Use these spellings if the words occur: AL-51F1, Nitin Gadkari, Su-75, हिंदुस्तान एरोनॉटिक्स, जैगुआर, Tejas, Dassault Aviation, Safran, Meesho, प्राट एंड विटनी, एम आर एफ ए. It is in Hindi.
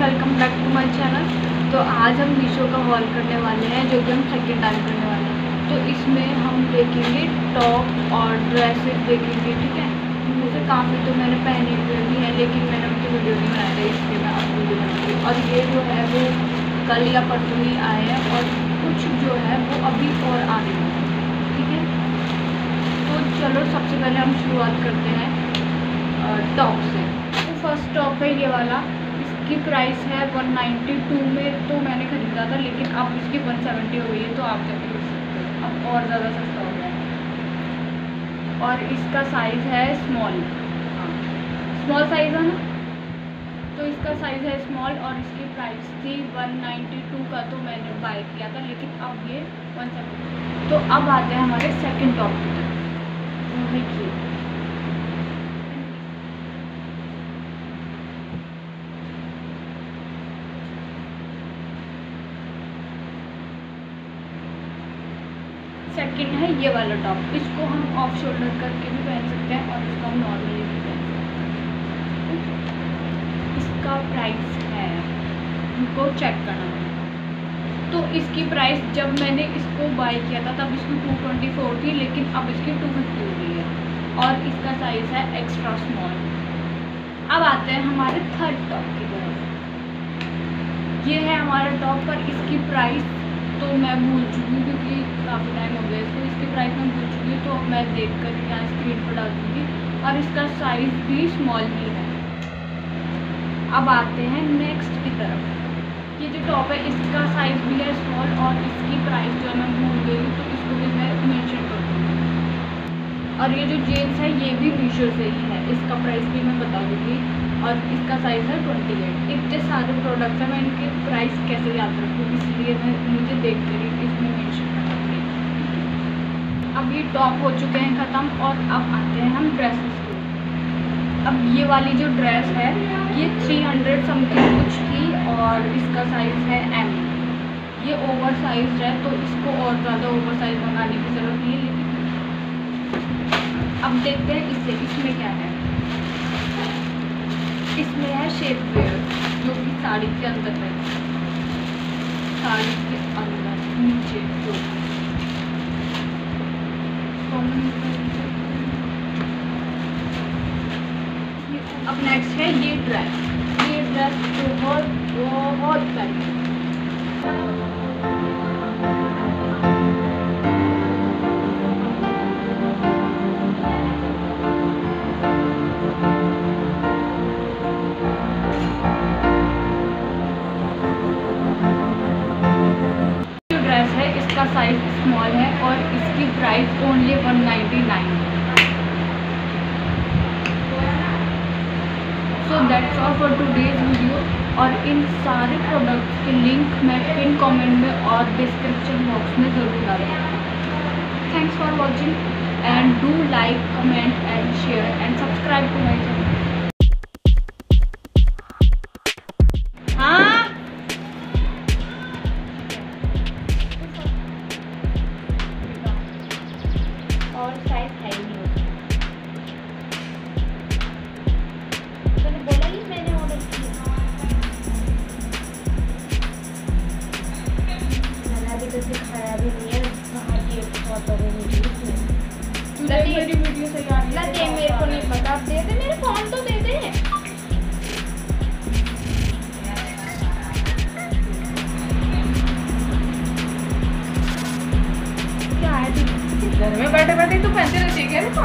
Welcome back to my channel. तो आज हम मीशो का हॉल करने वाले हैं, जो कि हम सेकेंड टाइम करने वाले हैं। तो इसमें हम देखेंगे टॉप और ड्रेसेस देखेंगे, ठीक है। जैसे काफ़ी तो मैंने पहने हुए भी हैं, लेकिन मैंने उनकी वीडियो नहीं बनाई है, इसलिए मैं आपको वीडियो बनाऊँगी। और ये जो है वो कल या परसों ही आए हैं, और कुछ जो है वो अभी और आने वाले हैं, ठीक है। तो चलो सबसे पहले हम शुरुआत करते हैं टॉप से। तो फर्स्ट टॉप है ये वाला, की प्राइस है 192 में तो मैंने ख़रीदा था, लेकिन अब इसकी 170 हो गई है, तो आप जाके ले सकते हो, अब और ज़्यादा सस्ता हो गया है। और इसका साइज़ है स्मॉल, हाँ स्मॉल साइज़ है ना, तो इसका साइज़ है स्मॉल। और इसकी प्राइस थी 192 का, तो मैंने बाय किया था, लेकिन अब ये 170। तो अब आते हैं हमारे सेकेंड टॉप की तरफ, देखिए। सेकेंड है ये वाला टॉप, इसको हम ऑफ शोल्डर करके भी पहन सकते हैं और इसको हम नॉर्मली भी पहन सकते हैं। इसका प्राइस है, इनको चेक करना है। तो इसकी प्राइस जब मैंने इसको बाय किया था तब इसकी 224 थी, लेकिन अब इसकी 250 हो गई है। और इसका साइज़ है एक्स्ट्रा स्मॉल। अब आते हैं हमारे थर्ड टॉप की तरफ। ये है हमारा टॉप, पर इसकी प्राइस तो मैं भूल चुकी हूँ, क्योंकि काफ़ी टाइम हो गया इसको, इसकी प्राइस मैं भूल चुकी हूँ, तो मैं देख कर यहाँ स्क्रीन पर डाल दूँगी। और इसका साइज़ भी स्मॉल ही है। अब आते हैं नेक्स्ट की तरफ। ये जो टॉप है इसका साइज़ भी है स्मॉल, और इसकी प्राइस जो है मैं भूल गई हूँ, तो इसको भी मैं मेंशन कर दूँगी। और ये जो जीन्स है ये भी मीशो से ही है, इसका प्राइस भी मैं बता दूँगी। और इसका साइज़ है 28। इतने सारे प्रोडक्ट्स हैं, मैं इनके प्राइस कैसे याद रखूँ, इसलिए मैं मुझे देख कर इसमें मेंशन कर सकती हूँ। अब ये टॉप हो चुके हैं ख़त्म, और अब आते हैं हम ड्रेसेस को। अब ये वाली जो ड्रेस है ये 300 समथिंग कुछ थी, और इसका साइज़ है एम। ये ओवर साइज है, तो इसको और ज़्यादा ओवर साइज मंगाने की ज़रूरत नहीं है। लेकिन अब देखते हैं इसमें क्या है। इसमें है शेप वेयर, जो कि साड़ी के अंदर है, साड़ी के अंदर नीचे जो है। अब नेक्स्ट है ये ड्रेस। ये ड्रेस बहुत बहुत प्यारी है। इसका साइज स्मॉल है, और इसकी प्राइस ओनली 199 है। So that's all for today's video. और इन सारे प्रोडक्ट्स के लिंक मैं पिन कमेंट में और डिस्क्रिप्शन बॉक्स में ज़रूर डालूँगी। Thanks for watching and do like, comment and share and subscribe to my channel. दे मेरे को नहीं पता, दे दे मेरे फोन तो दे दे। क्या है घर में बैठे बैठे तो पहनते रहती है।